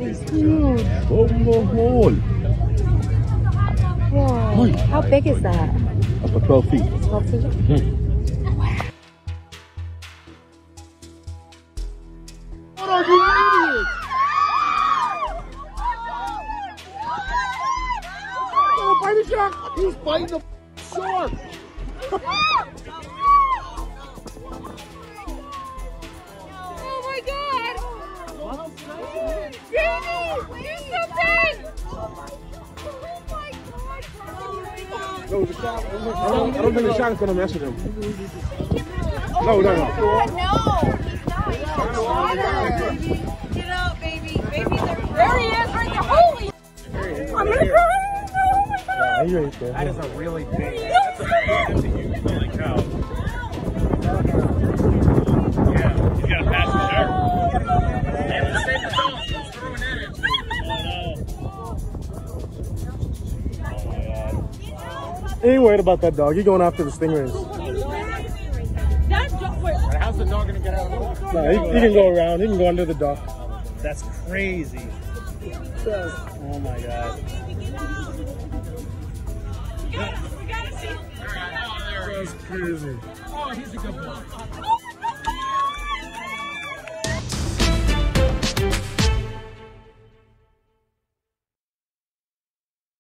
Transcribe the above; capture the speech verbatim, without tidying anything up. that is huge. Combo hole. Wow. How big is that? About twelve feet. twelve feet? Mm. Wow. What are you idiots? Oh, by the shark! He's biting the shark! No, the shark, I don't, I don't think the shark is going to mess with him. No, no, no. No, he's not. He's in the water. Get out, baby. Baby, there he is right there. Holy! I'm going to cry. Oh, my God. Yeah, right there. That is a really big. That's a huge holy cow. Yeah, he's got a pass the shark. He ain't worried about that dog. He's going after the stingrays. How's the dog going to get out of the water? No, he, he can go around. He can go under the dock. That's crazy. Oh my God. That's crazy. Oh, he's a good boy.